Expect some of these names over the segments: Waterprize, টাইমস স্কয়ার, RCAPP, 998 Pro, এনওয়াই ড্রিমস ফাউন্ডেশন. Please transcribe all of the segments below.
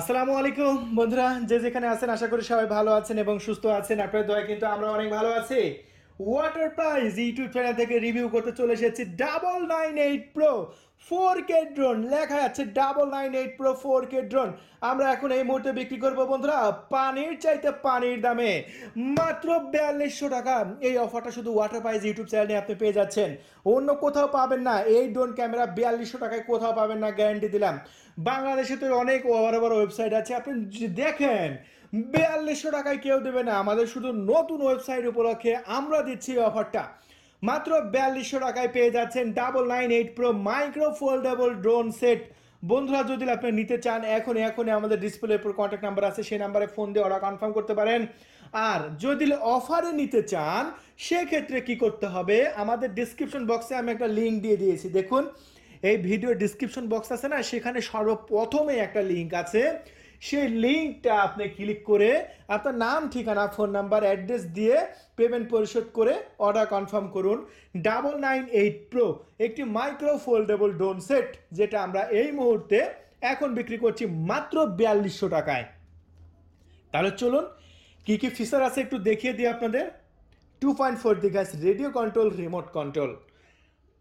আসসালামু আলাইকুম বন্ধুরা, যে যেখানে আছেন আশা করি সবাই ভালো আছেন এবং সুস্থ আছেন। আপনার দয়া কিন্তু আমরা অনেক ভালো আছি। ওয়াটারপ্রাইজ ইউটিউব চ্যানেল থেকে রিভিউ করতে চলে এসেছি 998 Pro 4K ড্রোন। লেখা আছে 998 Pro 4K ড্রোন। আমরা এখন এই মুহূর্তে বিক্রি করবো বন্ধুরা পানির চাইতে পানির দামে মাত্র 4200 টাকা। এই অফারটা শুধু ওয়াটারপ্রাইজ ইউটিউব চ্যানেলে আপনি পেয়ে যাচ্ছেন, অন্য কোথাও পাবেন না। এই ড্রোন ক্যামেরা 4200 টাকায় কোথাও পাবেন না, গ্যারান্টি দিলাম। বাংলাদেশে তো অনেক বড় বড় ওয়েবসাইট আছে, আপনি দেখেন 4200 টাকায় কেউ দেবে না। আমাদের শুধু নতুন ওয়েবসাইট উপলক্ষে আমরা দিচ্ছি অফারটা, মাত্র 4200 টাকায় পেয়ে যাচ্ছেন 998 Pro micro foldable drone set. বন্ধুরা, যদি আপনি নিতে চান এখনই আমাদের ডিসপ্লের উপর কন্ট্যাক্ট নাম্বার আছে, সেই নাম্বারে ফোন দিয়ে অর্ডার কনফার্ম করতে পারেন। আর যদি অফারে নিতে চান সেক্ষেত্রে কি করতে হবে, আমাদের ডিসক্রিপশন বক্সে আমি একটা লিঙ্ক দিয়ে দিয়েছি। দেখুন, এই ভিডিও ডিসক্রিপশন বক্স আছে না, সেখানে সর্বপ্রথমে একটা লিঙ্ক আছে। সেই লিঙ্কটা আপনি ক্লিক করে আপনার নাম, ঠিকানা, ফোন নাম্বার, অ্যাড্রেস দিয়ে পেমেন্ট পরিশোধ করে অর্ডার কনফার্ম করুন। 998 Pro একটি মাইক্রো ফোল্ডেবল ড্রোন সেট, যেটা আমরা এই মুহূর্তে এখন বিক্রি করছি মাত্র 4200 টাকায়। তাহলে চলুন কি কি ফিচার আছে একটু দেখিয়ে দিই আপনাদের। 2.4 GHz radio control, remote control,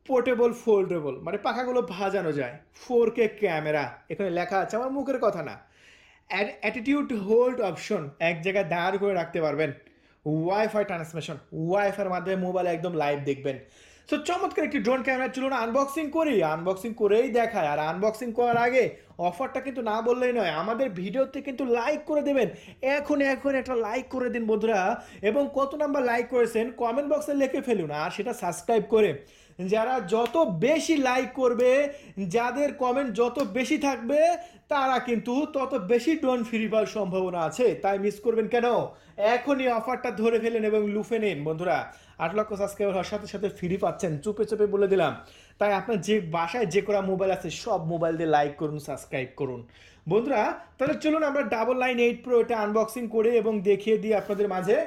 portable foldable, মানে পাখাগুলো ভাজানো যায়, 4K ক্যামেরা, এখানে লেখা আছে, আমার মুখের কথা না। অ্যাটিটিউড হোল্ড অপশন, এক জায়গায় দাঁড় করে রাখতে পারবেন। ওয়াইফাই ট্রান্সমিশন, ওয়াইফাইয়ের মাধ্যমে মোবাইলে একদম লাইভ দেখবেন। সো চমৎকার একটি ড্রোন ক্যামেরা। চলুন আনবক্সিং করি, আনবক্সিং করেই দেখায়। আর আনবক্সিং করার আগে অফারটা কিন্তু না বললেই নয়, আমাদের ভিডিওতে কিন্তু লাইক করে দেবেন। এখন একটা লাইক করে দিন বন্ধুরা, এবং কত নাম্বার লাইক করেছেন কমেন্ট বক্সে লিখে ফেলুন, আর সেটা সাবস্ক্রাইব করে। যারা যত বেশি লাইক করবে, যাদের কমেন্ট যত বেশি থাকবে, তারা কিন্তু তত বেশি ড্রোন ফ্রি পাওয়ার সম্ভাবনা আছে। তাই মিস করবেন কেন, এখনই অফারটা ধরে ফেলেন এবং লুফে নিন বন্ধুরা। 8 লক্ষ সাবস্ক্রাইবার হওয়ার সাথে সাথে ফ্রি পাচ্ছেন, চুপে চুপে বলে দিলাম। তাই আপনার যে বাসায় যে করা মোবাইল আছে সব মোবাইল দিয়ে লাইক করুন, সাবস্ক্রাইব করুন বন্ধুরা। তাহলে চলুন আমরা 998 Pro এটা আনবক্সিং করে এবং দেখিয়ে দিই আপনাদের মাঝে।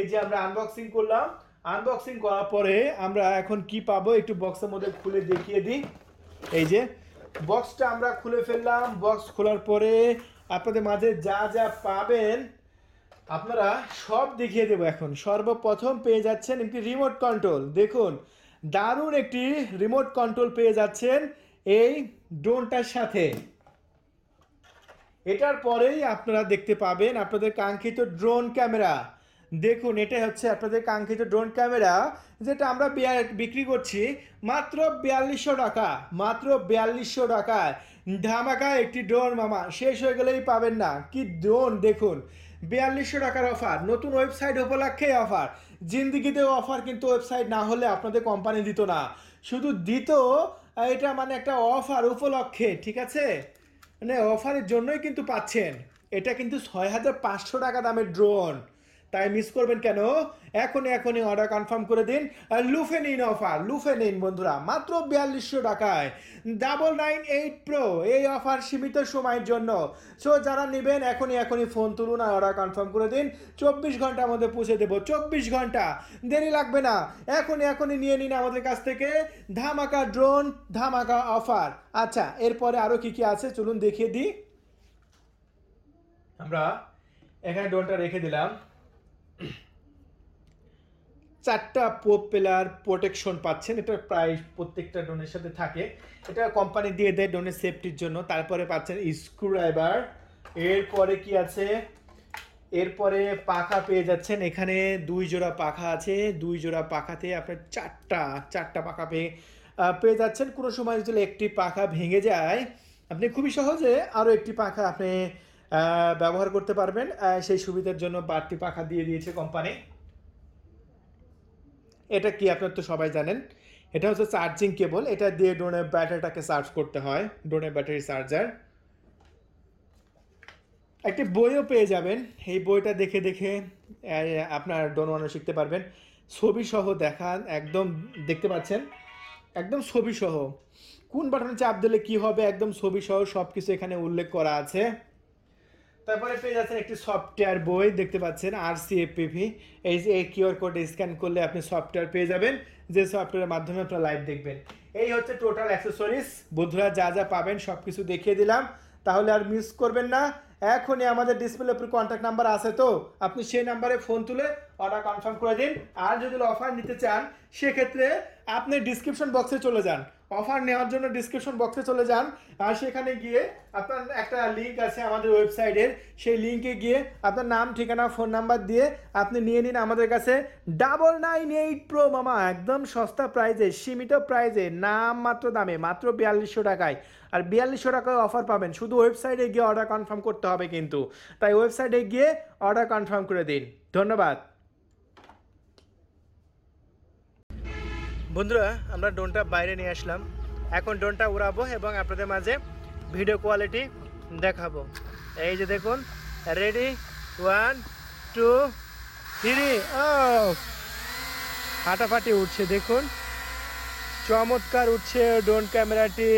এই যে আমরা আনবক্সিং করলাম, আনবক্সিং করার পরে আমরা এখন কি পাবো একটু বক্সের মধ্যে খুলে দেখিয়ে দিই। এই যে বক্সটা আমরা খুলে ফেললাম। বক্স খোলার পরে আপনাদের মাঝে যা যা পাবেন আপনারা সব দেখিয়ে দেবো। এখন সর্বপ্রথম পেয়ে যাচ্ছেন একটি রিমোট কন্ট্রোল। দেখুন, দারুণ একটি রিমোট কন্ট্রোল পেয়ে যাচ্ছেন এই ড্রোনটার সাথে। এটার পরেই আপনারা দেখতে পাবেন আপনাদের কাঙ্ক্ষিত ড্রোন ক্যামেরা। দেখুন, এটাই হচ্ছে আপনাদের কাঙ্ক্ষিত ড্রোন ক্যামেরা, যেটা আমরা বিক্রি করছি মাত্র 4200 টাকা। মাত্র 4200 টাকায় ধামাকা একটি ড্রোন। মামা শেষ হয়ে গেলেই পাবেন না কি ড্রোন। দেখুন, 4200 টাকার অফার, নতুন ওয়েবসাইট উপলক্ষে অফার। জিন্দিগিতেও অফার কিন্তু ওয়েবসাইট না হলে আপনাদের কোম্পানি দিত না, শুধু দিত। এটা মানে একটা অফার উপলক্ষে, ঠিক আছে, মানে অফারের জন্যই কিন্তু পাচ্ছেন। এটা কিন্তু 6500 টাকা দামের ড্রোন, তাই মিস করবেন কেন। এখনই অর্ডার কনফার্ম করে দিন, লুফে নিন অফার, লুফে নিন বন্ধুরা। মাত্র 4200 টাকায় 998 Pro, এই অফার সীমিত সময়ের জন্য। সো যারা নেবেন এখনই ফোন তুলুন আর অর্ডার কনফার্ম করে দিন। 24 ঘন্টার মধ্যে পৌঁছে দেবো, 24 ঘন্টা, দেরি লাগবে না। এখনই নিয়ে নিন আমাদের কাছ থেকে ধামাকা ড্রোন, ধামাকা অফার। আচ্ছা, এরপরে আরও কী আছে চলুন দেখিয়ে দিই। আমরা এখানে ড্রোনটা রেখে দিলাম। 4টা পপুলার প্রোটেকশন পাচ্ছেন, এটা প্রায় প্রত্যেকটা ড্রোনের সাথে থাকে, এটা কোম্পানি দিয়ে দেয় ড্রোনের সেফটির জন্য। তারপরে পাচ্ছেন স্ক্রুড্রাইভার। এরপরে কি আছে, এরপরে পাখা পেয়ে যাচ্ছেন। এখানে 2 জোড়া পাখা আছে, 2 জোড়া পাখাতে আপনার চারটা পাখা পেয়ে যাচ্ছেন। কোনো সময় যদি একটি পাখা ভেঙে যায়, আপনি খুবই সহজে আরও একটি পাখা আপনি ব্যবহার করতে পারবেন। সেই সুবিধার জন্য বাড়তি পাখা দিয়ে দিয়েছে কোম্পানি। এটা কি আপনার তো সবাই জানেন, এটা হচ্ছে চার্জিং কেবল, এটা দিয়ে ড্রোনের ব্যাটারিটাকে চার্জ করতে হয়, ড্রোনের ব্যাটারি চার্জার। একটি বইও পেয়ে যাবেন, এই বইটা দেখে আপনার ড্রোন বানানো শিখতে পারবেন। ছবিসহ দেখান, একদম দেখতে পাচ্ছেন, একদম ছবিসহ, কোন বাটনে চাপ দিলে কি হবে, একদম ছবিসহ সব কিছু এখানে উল্লেখ করা আছে। তারপরে পেয়ে যাচ্ছেন একটি সফটওয়্যার বই, দেখতে পাচ্ছেন RCAPP। এই কিউআর কোড স্ক্যান করলে আপনি সফটওয়্যার পেয়ে যাবেন, যে সফটওয়্যারের মাধ্যমে আপনারা লাইভ দেখবেন। এই হচ্ছে টোটাল অ্যাক্সেসরিজ বন্ধুরা, যা যা পাবেন সব কিছু দেখিয়ে দিলাম। তাহলে আর মিস করবেন না। এখনই আমাদের ডিসপ্লে উপরে কন্ট্যাক্ট নাম্বার আছে, তো আপনি সেই নাম্বারে ফোন তুলে অর্ডার কনফার্ম করে দিন। আর যদি অফার নিতে চান সেক্ষেত্রে আপনি ডিসক্রিপশন বক্সে চলে যান, অফার নেওয়ার জন্য ডিসক্রিপশন বক্সে চলে যান। আর সেখানে গিয়ে আপনার একটা লিঙ্ক আছে আমাদের ওয়েবসাইটের, সেই লিঙ্কে গিয়ে আপনার নাম ঠিকানা ফোন নাম্বার দিয়ে আপনি নিয়ে নিন আমাদের কাছে 998 Pro মামা, একদম সস্তা প্রাইজে, সীমিত প্রাইজে, নাম মাত্র দামে, মাত্র 4200 টাকায়। আর 4200 টাকায় অফার পাবেন, শুধু ওয়েবসাইটে গিয়ে অর্ডার কনফার্ম করতে হবে কিন্তু, তাই ওয়েবসাইটে গিয়ে অর্ডার কনফার্ম করে দিন। ধন্যবাদ বন্ধুরা, আমরা ড্রোনটা বাইরে নিয়ে আসলাম, এখন ড্রোনটা উড়াবো এবং আপনাদের মাঝে ভিডিও কোয়ালিটি দেখাবো। এই যে দেখুন, রেডি, 1 2 3, ফাটাফাটি উঠছে, দেখুন চমৎকার উঠছে ড্রোন ক্যামেরাটি।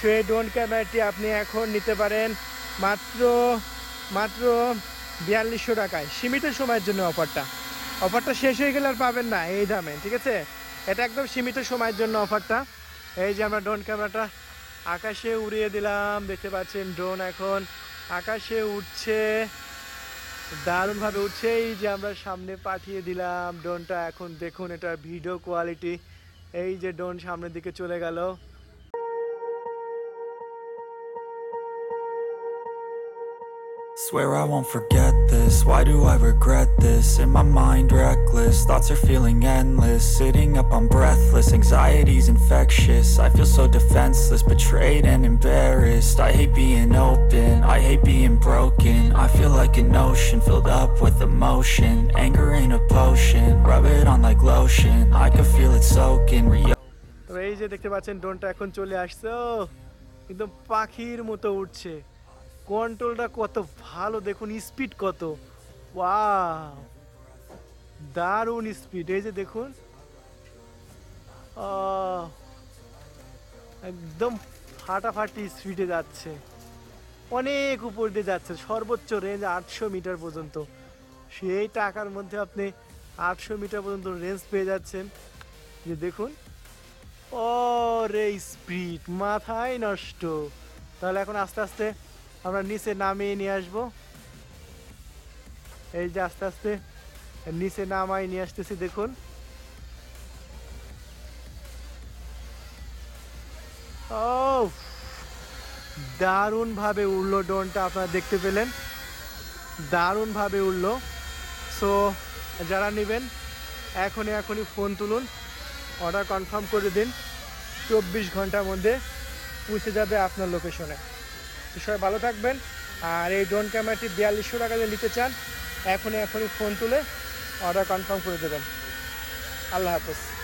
সেই ড্রোন ক্যামেরাটি আপনি এখন নিতে পারেন মাত্র 4200 টাকায়, সীমিত সময়ের জন্য। অফারটা শেষ হয়ে গেলে আর পাবেন না এই দামে, ঠিক আছে? এটা একদম সীমিত সময়ের জন্য অফারটা। এই যে আমরা ড্রোন ক্যামেরাটা আকাশে উড়িয়ে দিলাম, দেখতে পাচ্ছেন ড্রোন এখন আকাশে উঠছে, দারুণভাবে উঠছে। এই যে আমরা সামনে পাঠিয়ে দিলাম ড্রোনটা, এখন দেখুন এটা ভিডিও কোয়ালিটি। এই যে ড্রোন সামনের দিকে চলে গেল। Swear I won't forget this, why do I regret this? In my mind reckless, thoughts are feeling endless. Sitting up, I'm breathless, anxiety's infectious. I feel so defenseless, betrayed and embarrassed. I hate being open, I hate being broken. I feel like an ocean, filled up with emotion. Anger ain't a potion, rub it on like lotion. I can feel it soaking. এই যে দেখতে পাচ্ছেন ড্রোনটা এখন চলে আসছে, একদম পাখির মতো উঠছে। কন্ট্রোলটা কত ভালো, দেখুন স্পিড কত, ওয়াও দারুণ স্পিড। এই যে দেখুন একদম ফাটাফাটি স্পিডে যাচ্ছে, অনেক উপর দিয়ে যাচ্ছে, সর্বোচ্চ রেঞ্জ 800 মিটার পর্যন্ত। সেই টাকার মধ্যে আপনি 800 মিটার পর্যন্ত রেঞ্জ পেয়ে যাচ্ছেন। যে দেখুন, ও রে স্পিড মাথায় নষ্ট। তাহলে এখন আস্তে আস্তে আমরা নিচে নামিয়ে নিয়ে আসবো। এই যে আস্তে আস্তে নিচে নামাই নিয়ে আসতেছি, দেখুন দারুণ ভাবে উড়লো ড্রোনটা, আপনারা দেখতে পেলেন দারুণ ভাবে উড়লো। সো যারা নেবেন এখনই ফোন তুলুন, অর্ডার কনফার্ম করে দিন, 24 ঘন্টার মধ্যে পৌঁছে যাবে আপনার লোকেশনে। সবাই ভালো থাকবেন। আর এই ড্রোন ক্যামেরাটি 4200 টাকা দিয়ে নিতে চান, এখনই ফোন তুলে অর্ডার কনফার্ম করে দেবেন। আল্লাহ হাফেজ।